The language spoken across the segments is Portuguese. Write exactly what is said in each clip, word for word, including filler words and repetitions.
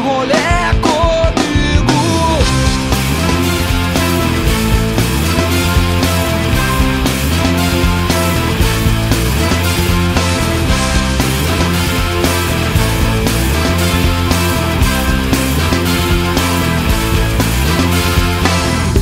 rolê comigo.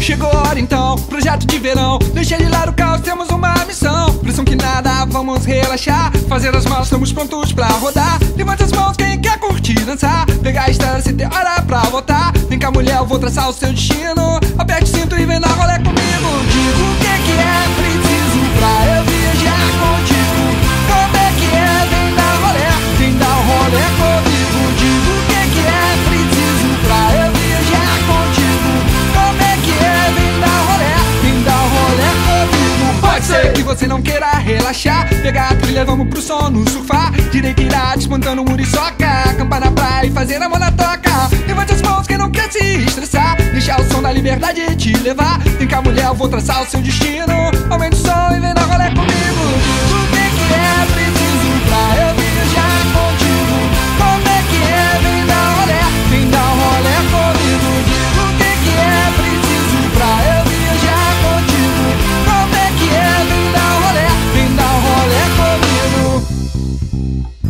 Chegou a hora então, projeto de verão. Deixa de lado o caos, temos uma missão. Pressão que nada, vamos relaxar. Fazer as malas, estamos prontos pra rodar. Levanta as mãos quem quer curtir, dançar. Pegar a estrada sem ter hora pra voltar. Vem cá mulher, eu vou traçar o seu destino. Aperte o cinto e vem dar rolê comigo. Digo o que que é preciso pra eu viajar contigo. Como é que é, vem dar rolê. Vem dar rolê comigo. Digo o que que é preciso pra eu viajar contigo. Como é que é, vem dar rolê. Vem dar rolê comigo. Pode ser que você não queira relaxar, pegar a trilha, vamos pro sono, surfar. Direita irá, desmontando o muriçoca. Acampar na praia e fazer a mão na toca. Levante as mãos quem não quer se estressar. Deixar o som da liberdade te levar. Vem cá mulher, eu vou traçar o seu destino. Aumente o som e vem dar rolê comigo. O que que é preciso pra eu viajar contigo? Como é que é, vem dar rolê. Vem dar rolê comigo. O que que é preciso pra eu viajar contigo? Como é que é, vem dar rolê. Vem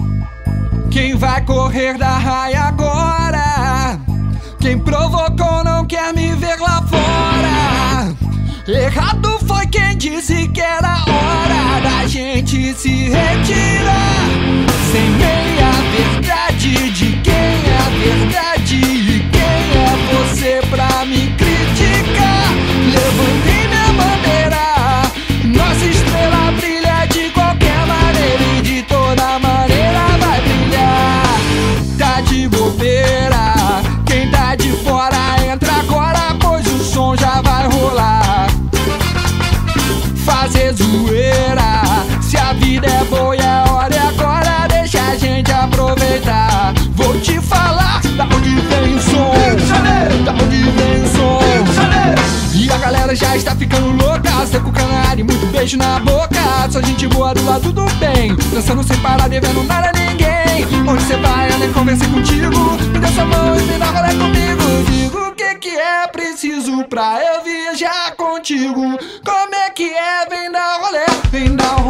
dar rolê comigo. Quem vai correr da raia agora? Quem provocou não quer me ver lá fora. Errado foi quem disse que era hora da gente se retirar. Sem meia verdade de quem é verdade e quem é você pra me criticar. Levantei minha bandeira, nossa estrela brilha de qualquer maneira e de toda maneira vai brilhar. Tá de bobeira, quem tá de fora entra agora, pois o som já vai rolar. Fazer zoeira, se a vida é boa e a hora é agora, deixa a gente aproveitar. Vou te falar da onde vem o som, da onde vem o som. E a galera já está ficando louca, seco canário e muito beijo na boca. Só gente boa do lado do bem, dançando sem parar, devendo nada a ninguém. Onde cê vai, eu nem conversei contigo. Me dá sua mão e vem dar rolê comigo. Digo o que que é preciso pra eu viajar contigo. Como é que é, vem dar rolê, vem dar rolê.